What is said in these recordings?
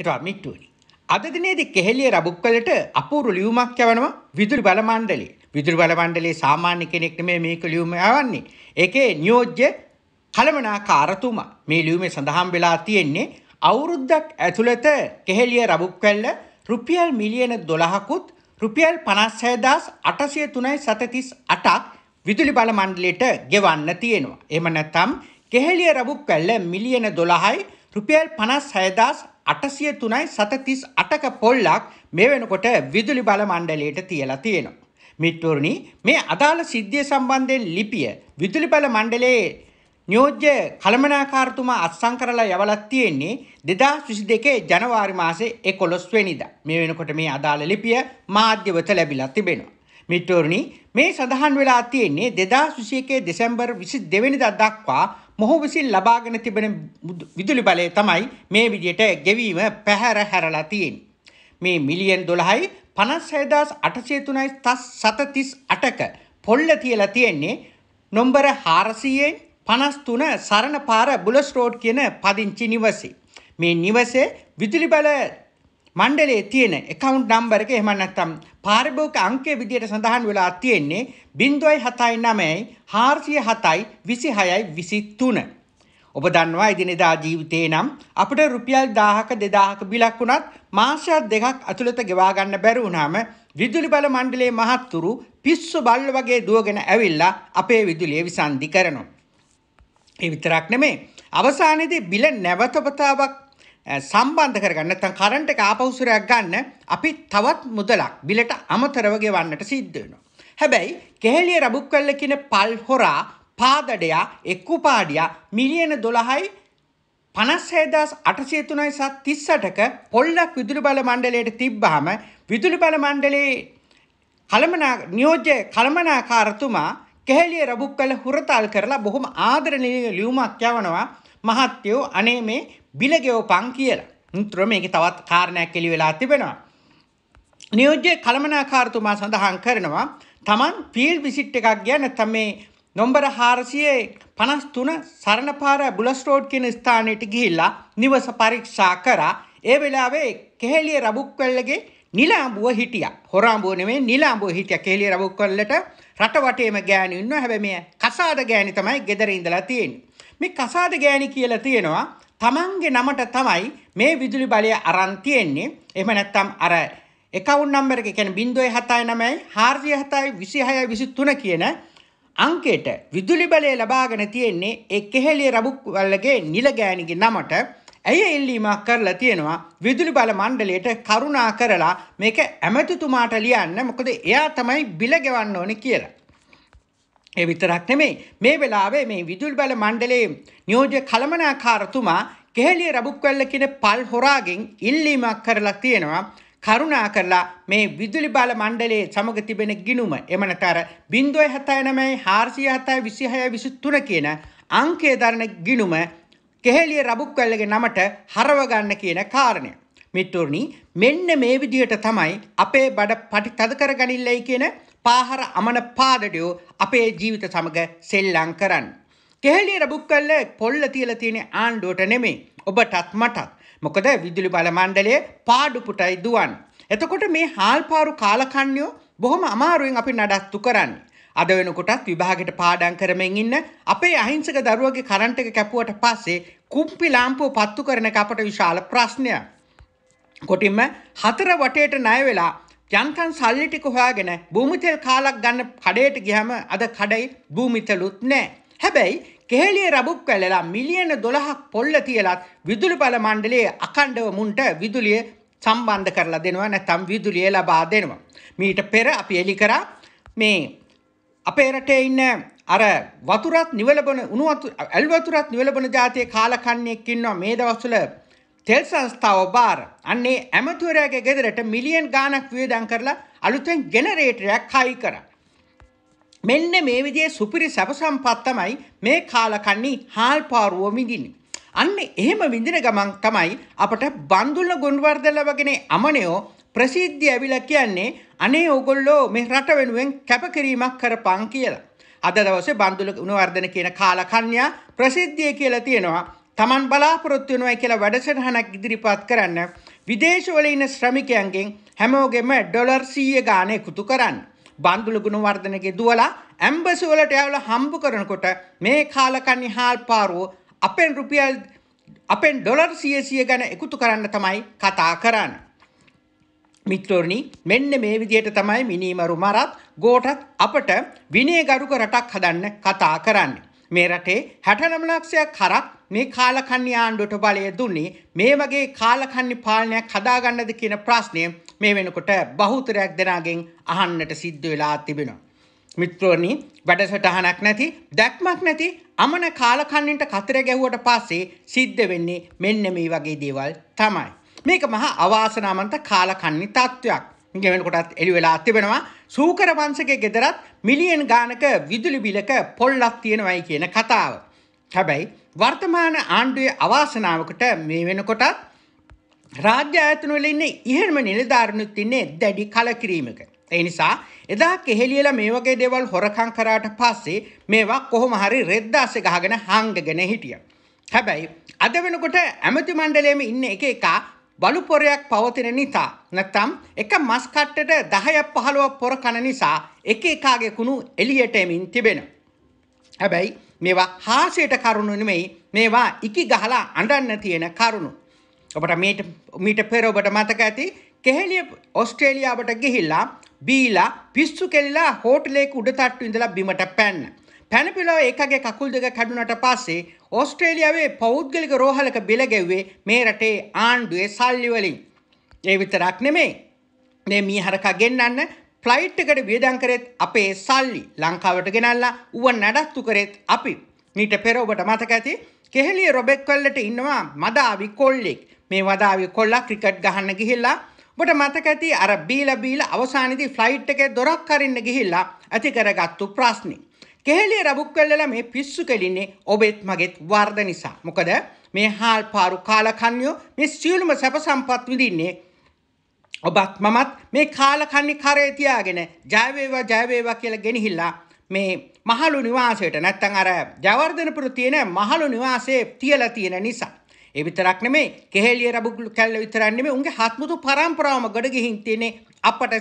हिरामिट्टूरी අද දිනේදී කෙහෙලිය රඹුක්වැලට අපූර්ව ලියුමක් යවනවා විදුලි බල මණ්ඩලයේ. විදුලි බල මණ්ඩලයේ සාමාන්‍ය කෙනෙක් නෙමෙයි මේක ලියුම යවන්නේ. ඒකේ නියෝජ්‍ය කලමනාකාරතුමා. මේ ලියුමේ සඳහන් වෙලා තියෙන්නේ අවුරුද්දක් ඇතුළත කෙහෙලිය රඹුක්වැල්ල රුපියල් මිලියන 12කුත් රුපියල් 56803.38ක් විදුලි බල මණ්ඩලයට ගෙවන්න තියෙනවා. එහෙම නැත්නම් කෙහෙලිය රඹුක්වැල්ල මිලියන 12යි රුපියල් 56803.38ක පොල්ලක් මේ වෙනකොට විදුලි බල මණ්ඩලයට තියලා තියෙනවා. මිත්‍රෝනි මේ අදාළ සිද්ධිය සම්බන්ධයෙන් ලිපිය විදුලි බල මණ්ඩලයේ නියෝජ්‍ය කලමනාකාරතුමා අත්සන් කරලා යවලා තියෙන්නේ 2022 ජනවාරි මාසේ 11 වෙනිදා. මේ වෙනකොට මේ අදාළ ලිපිය මාධ්‍යවත ලැබිලා තිබෙනවා. මිත්‍රෝනි මේ සඳහන් වෙලා තියෙන්නේ 2021 දෙසැම්බර් 22 වෙනිදා දක්වා මොහු විසින් ලබාගෙන තිබෙන විදුලි බලය තමයි මේ විදියට ගෙවීම පැහැර හැරලා තියෙන්නේ. මේ මිලියන් 12යි 56803.38ක පොල්ල තියලා තියෙන්නේ නම්බර 400 53 සරණපාර බුලස් රෝඩ් කියන පදිංචි නිවසේ. මේ නිවසේ විදුලි බල මණ්ඩලයේ තියෙන account number එක එහෙම නැත්නම් පාරිභෝගික අංකය විදියට සඳහන් වෙලා තියෙන්නේ 079 407 2623. ඔබ දන්නවා එදිනෙදා ජීවිතේ නම් අපිට රුපියල් 1000ක 2000ක බිලක් වුණත් මාස දෙකක් ඇතුළත ගෙවා ගන්න බැරි වුණාම විදුලි බල මණ්ඩලයේ මහත්තුරු පිස්සු බල්ල වගේ දුවගෙන ඇවිල්ලා අපේ විදුලිය විසන්ධි කරනවා. ඒ විතරක් නෙමෙයි අවසානයේදී බිල නැවතපතාවක් සම්බන්ධ කරගන්න නැත්නම් කරන්ට් එක ආපෞසරයක් ගන්න අපි තවත් මුදලක් බිලට අමතරව ගෙවන්නට සිද්ධ වෙනවා. හැබැයි කෙහෙලිය රඹුක්වැල්ල කියන පල් හොරා පාදඩයා එක්කුපාඩියා මිලියන 12යි 56803.38ක පොල්ලක් විදුලි බල මණ්ඩලයට තිබ්බහම විදුලි බල මණ්ඩලයේ නියෝජ්‍ය කලමනාකාරතුමා කෙහෙලිය රඹුක්වැල්ල හුරතල් කරලා බොහොම ආදරණීය ලියුමක් යවනවා මහත්යෝ අනේ මේ බිල ගෙවපන් කියලා. මුත්‍ර මේකේ තවත් කාරණයක් එළි වෙලා තිබෙනවා. නියෝජ්‍ය කලමනාකාරතුමා සඳහන් කරනවා තමන් ෆීල්ඩ් විසිට් එකක් ගියා නැත්නම් මේ නම්බර 453 සරණපාර බුලස් රෝඩ් කියන ස්ථානයට ගිහිල්ලා නිවස පරීක්ෂා කරා. ඒ වෙලාවේ කෙහෙලිය රඹුක්වැල්ලගේ නිලාඹුව හිටියා. හොරාඹුව නෙමෙයි නිලාඹුව හිටියා. කෙහෙලිය රඹුක්වැල්ලට රට වටේම ගෑණි ඉන්නවා. හැබැයි මේ කසාද ගෑණි තමයි ගෙදර ඉඳලා තියෙන්නේ. මේ කසාද ගෑණි කියලා තියෙනවා තමන්ගේ නමට තමයි මේ විදුලි බලය අරන් තියෙන්නේ. එහෙම නැත්නම් අර account number එක කියන්නේ 079 407 2623 කියන අංකයට විදුලි බලය ලබාගෙන තියෙන්නේ ඒ කෙහෙලිය රඹුක්වැල්ලගේ නිල ගෑණිගේ නමට. ඇය ඉල්ලීමක් කරලා තියෙනවා විදුලි බල මණ්ඩලයට කරුණා කරලා මේක ඇමතිතුමාට ලියන්න මොකද එයා තමයි බිල ගෙවන්න ඕනේ කියලා. ඒ විතරක් නෙමෙයි මේ වෙලාවේ මේ විදුලි බල මණ්ඩලයේ නියෝජ්‍ය කලමනාකාරතුමා කෙහෙලිය රඹුක්වැල්ල කියන පල් හොරාගෙන් ඉල්ලීමක් කරලා තියෙනවා කරුණා කරලා මේ විදුලි බල මණ්ඩලයේ සමග තිබෙන ගිණුම එහෙම නැතර 079 407 2623 කියන අංකයේ දරන ගිණුම කෙහෙලිය රඹුක්වැල්ලගේ නමට හරව ගන්න කියන කාරණය. මිත්‍රෝනි මෙන්න මේ විදියට තමයි අපේ බඩ පටි තද කරගනින්නයි කියන පාහර අමන පාදඩයෝ අපේ ජීවිත සමග සෙල්ලම් කරන්න. කෙහෙලිය රඹුක්වැල්ල පොල්ල තියලා තියෙන ආණ්ඩුවට නෙමෙයි ඔබටත් මටත්. මොකද විදුලි බල මණ්ඩලය පාඩුපුටයි දුවන්. එතකොට මේ හාල්පාරු කාලකන්ණියෝ බොහොම අමාරුවෙන් අපි නඩත්තු කරන්නේ. අද වෙනකොටත් විභාගෙට පාඩම් කරමින් ඉන්න අපේ අහිංසක දරුවගේ කරන්ට් එක කැපුවට පස්සේ කුම්පි ලාම්පුව පත්තු කරන එක අපට විශාල ප්‍රශ්නයක්. කොටින්ම හතර වටේට ණය වෙලා යන්තම් සල්ලි ටික හොයාගෙන භූමිතෙල් කාලක් ගන්න කඩේට ගියම අද කඩේ භූමිතලුත් නැහැ. හැබැයි කෙහෙලිය රඹුක්වැල්ල මිලියන 12ක් පොල්ල තියලත් විදුලි බල මණ්ඩලයේ අඛණ්ඩව මුන්ට විදුලිය සම්බන්ධ කරලා දෙනවා නැත්නම් විදුලිය ලබා දෙනවා. මීට පෙර අපි එලි කරා මේ අපේ රටේ ඉන්න අර වතුරත් නිවලබන උණු වතුර ඇල් වතුරත් නිවලබන જાතිය කාලකන්ණියෙක් ඉන්නවා මේ දවස්වල තෙල් සංස්ථාව බාර අන්නේ ඇමතුරයාගේ ගෙදරට මිලියන් ගාණක් වියදම් කරලා අලුතෙන් ජෙනරේටරයක් හයි කරා. මෙන්න මේ විදිහේ සුපිරි සැප සම්පත් තමයි මේ කාලකන්ණි හාල්පාරුව විඳින්නේ. අන්න එහෙම විඳින ගමන් තමයි අපට බන්දුල ගුණවර්ධන වගේනේ අමනයෝ ප්‍රසිද්ධිය ඇවිල්ලා කියන්නේ අනේ ඕගොල්ලෝ මේ රට වෙනුවෙන් කැපකිරීමක් කරපන් කියලා. අද දවසේ බන්දුල ගුණවර්ධන කියන කාලකන්ණියා ප්‍රසිද්ධිය කියලා තියෙනවා. තමන් බලාපොරොත්තු වෙනවා කියලා වැඩසටහනක් ඉදිරිපත් කරන්න ವಿದೇಶಗಳಿನ ಶ್ರಮಿಕೆ ಅಂಗೆ ಹೆಮೋಗೆಮ ಡಾಲರ್ 100 ගානේ කුතු කරන්න බන්දුල ගුණවර්ධනගේ දුවලා ඇම්බසි වලට යවලා හම්බ කරනකොට මේ කාලකන්ණි හාල්පාරුව අපෙන් රුපියල් අපෙන් ඩොලර් 100 ගාන එකතු කරන්න තමයි කතා කරන්නේ මිත්‍රෝනි මෙන්න මේ විදිහට තමයි මිනිමරු මරත් ගෝඨත් අපට විනයගරුක රටක් හදන්න කතා කරන්නේ මේ රටේ 69 ලක්ෂයක් හරක් මේ කාලකන්ණි ආණ්ඩුවට බලය දුන්නේ මේ වගේ කාලකන්ණි පාලනයක් හදාගන්නද කියන ප්‍රශ්නය මේ වෙනකොට බහුතරයක් දෙනාගෙන් අහන්නට සිද්ධ වෙලා තිබෙනවා මිත්‍රෝනි වැඩසටහනක් නැති දැක්මක් නැති අමන කාලකන්ණින්ට කතර ගැහුවට පස්සේ සිද්ධ වෙන්නේ මෙන්න මේ වගේ දේවල් තමයි මේක මහා අවාසනාවන්ත කාලකන්ණි තත්වයක්. මේ වෙනකොටත් එළි වෙලා තිබෙනවා. සූකර වංශකේ ගෙදරත් මිලියන් ගානක විදුලි බිලක පොල්ලක් තියෙනවයි කියන කතාව. හැබැයි වර්තමාන ආණ්ඩුවේ අවාසනාවකට මේ වෙනකොටත් රාජ්‍ය ආයතන වල ඉන්නේ ඉහළම නිලධාරිනුත් ඉන්නේ දැඩි කලකිරීමක. ඒ නිසා එදා කෙහෙලියලා මේ වගේ දේවල් හොරකම් කරාට පස්සේ මේවා කොහොම හරි රෙද්දාස්සේ ගහගෙන හංගගෙන හිටියා. හැබැයි අද වෙනකොට ඇමති මණ්ඩලයේම ඉන්නේ එක එක බලු පොරයක් පවතින නිසා නැත්නම් එක මස් කට්ටට 10ක් 15ක් පොර කන නිසා එක එකාගේ කුණු එළියට එමින් තිබෙනවා. හැබැයි මේවා හාසයට කරුණු නෙමෙයි මේවා ඉකි ගහලා අඬන්න තියෙන කරුණු. ඔබට මීට පෙර ඔබට මතක ඇති කෙහෙලිය ඕස්ට්‍රේලියාවට ගිහිල්ලා බීලා පිස්සු කෙලිලා හෝටලයක උඩ තට්ටු ඉඳලා බිමට පැන්න. පැනපිලා එකගේ කකුල් දෙක කැඩුනට පස්සේ ඕස්ට්‍රේලියාවේ පෞද්ගලික රෝහලක බිල ගැව්වේ මේ රටේ ආණ්ඩුවේ සල්ලි වලින්. ඒ විතරක් නෙමෙයි. මේ මීහරකා ගෙන්නන්න ෆ්ලයිට් එකට වියදම් කරෙත් අපේ සල්ලි. ලංකාවට ගෙනල්ලා ඌව නඩත්තු කරෙත් අපි. ඊට පෙර ඔබට මතක ඇති කෙහෙලිය රොබෙක්වැල්ලට ඉන්නවා මදාවි කොල්ලෙක්. මේ මදාවි කොල්ලා ක්‍රිකට් ගහන්න ගිහිල්ලා ඔබට මතක ඇති අර බීලා අවසානයේදී ෆ්ලයිට් එකේ දොරක් අරින්න ගිහිල්ලා ඇති කරගත්තු ප්‍රශ්නේ. කෙහෙලිය රඹුක්වැල්ලලා මේ පිස්සු කෙලින්නේ ඔබෙත් මගෙත් වර්ධ නිසා. මොකද මේ හාල්පාරු කාලකන්ණියෝ මේ සියලුම සැප සම්පත් විඳින්නේ ඔබත් මමත් මේ කාලකන්ණි කරේ තියාගෙන ජය වේවා කියලා ගෙනහිලා මේ මහලු නිවාසයට නැත්තම් අර ජයවර්ධනපුර තියෙන මහලු නිවාසයේ තියලා තියෙන නිසා. ඒ විතරක් නෙමෙයි කෙහෙලිය රඹුක්වැල්ල විතරක් නෙමෙයි උන්ගේ හත්මුතු පරම්පරාවම ගොඩ ගිහින් තියෙන්නේ අපට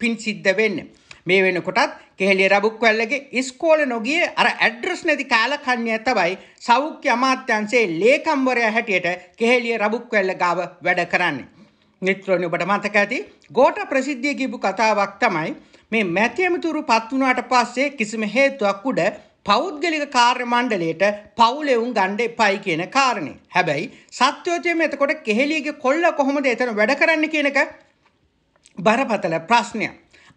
පින් සිද්ධ වෙන්නේ. මේ වෙනකොටත් කෙහෙලිය රඹුක්වැල්ලගේ ඉස්කෝලේ නොගිය අර ඇඩ්‍රස් නැති කාලකන්ණිය තමයි සෞඛ්‍ය අමාත්‍යාංශයේ ලේකම්වරයා හැටියට කෙහෙලිය රඹුක්වැල්ල ගාව වැඩ කරන්නේ. මිත්‍රෝනි ඔබට මතක ඇති ගෝඨ ප්‍රසිද්ධිය කියපු කතාවක් තමයි මේ මැතිඇමතුරු පත් වුණාට පස්සේ කිසිම හේතුවක් උඩ පෞද්ගලික කාර්ය මණ්ඩලයට පවුලේ උන් ගන්න එපයි කියන කාරණේ. හැබැයි සත්‍යෝදයම එතකොට කෙහෙලියගේ කොල්ල කොහොමද එතන වැඩ කරන්නේ කියන එක බරපතල ප්‍රශ්නයක්.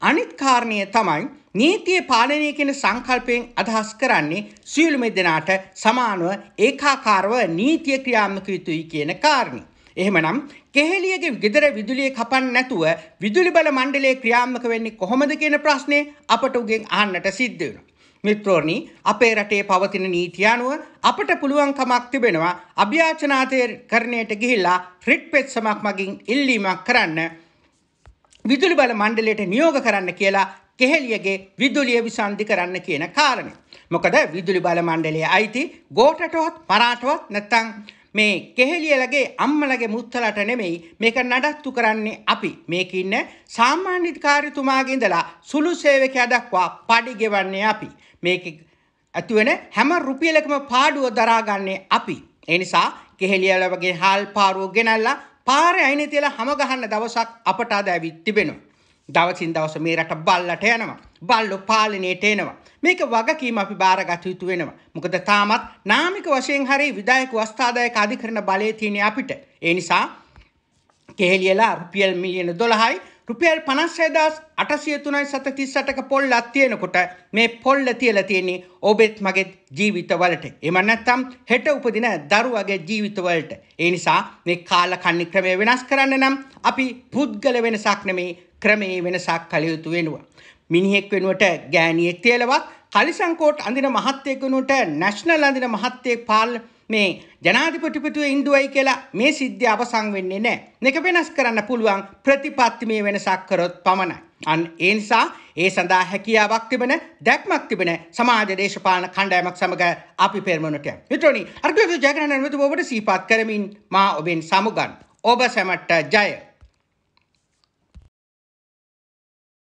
අනිත් කාරණය තමයි නීතිය පාලනය කියන සංකල්පයෙන් අදහස් කරන්නේ සියලුම දෙනාට සමානව ඒකාකාරව නීතිය ක්‍රියාත්මක යුතුයි කියන කාරණේ. එහෙමනම් කෙහෙලියගේ ගෙදර විදුලිය කපන්න නැතුව විදුලි බල මණ්ඩලය ක්‍රියාත්මක වෙන්නේ කොහොමද කියන ප්‍රශ්නේ අපට උගෙන් අහන්නට සිද්ධ වෙනවා. මිත්‍රෝනි අපේ රටේ පවතින නීතිය අනුව අපට පුළුවන් කමක් තිබෙනවා අභ්‍යාචනාධිකරණයට ගිහිලා රිට් පෙත්සමක් මගින් ඉල්ලීමක් කරන්න විදුලි බල මණ්ඩලයට නියෝග කරන්න කියලා කෙහෙලියගේ විදුලිය විසන්ධි කරන්න කියන කාරණේ. මොකද විදුලි බල මණ්ඩලයේ අයිති ගෝඨටවත් පරාටවත් නැත්නම් මේ කෙහෙලියලගේ අම්මලගේ මුත්තලට නෙමෙයි මේක නඩත්තු කරන්නේ අපි. මේක ඉන්න සාමාන්‍ය අධිකාරීතුමාගේ ඉඳලා සුළු සේවකයා දක්වා පඩි ගෙවන්නේ අපි. මේක ඇති වෙන හැම රුපියලකම පාඩුව දරාගන්නේ අපි. ඒ නිසා කෙහෙලියල වගේ හාල්පාරුව ගෙනල්ලා පාරේ අයිනේ තියලා හැම ගහන්න දවසක් අපට අද ඇවිත් තිබෙනවා. දවසින් දවස මේ රට බල්ලට යනවා. බල්ලෝ පාලනයට එනවා. මේක වගකීම අපි බාරගත යුතු වෙනවා. මොකද තාමත් නාමික වශයෙන් හරි විධායක වස්තාදායක අධිකරණ බලයේ තියෙන අපිට. ඒ නිසා කෙහෙලියලා රුපියල් මිලියන 12යි රුපියල් 56803.38ක පොල්ලක් තියෙනකොට මේ පොල්ල තියලා තියෙන්නේ ඔබෙත් මගේ ජීවිතවලට. එහෙම නැත්නම් හෙට උපදින දරුවගේ ජීවිතවලට. ඒ නිසා මේ කාලකන්ණි ක්‍රමය වෙනස් කරන්න නම් අපි පුද්ගල වෙනසක් නෙමේ ක්‍රමයේ වෙනසක් කළ යුතු වෙනවා. මිනිහෙක් වෙනුවට ගෑණියෙක් තියලවත් කලිසම් කෝට් අඳින මහත්තයෙක් වෙනුවට නැෂනල් අඳින මහත්තයෙක් මේ ජනාධිපතිපිටුවේ ඉන්දුවයි කියලා මේ සිද්ධිය අවසන් වෙන්නේ නැහැ. මේක වෙනස් කරන්න පුළුවන් ප්‍රතිපත්තිමය වෙනසක් කරොත් පමණයි. ඒ නිසා ඒ සඳහා හැකියාවක් තිබෙන දැක්මක් තිබෙන සමාජ දේශපාලන කණ්ඩායමක් සමග අපි පෙරමුණට යමු. මිත්‍රෝනි අර්ගලතු ජයග්‍රහණ වෙනුවට ඔබට සීපාත් කරමින් මා ඔබෙන් සමුගන්නවා. ओबसमट्ट जय।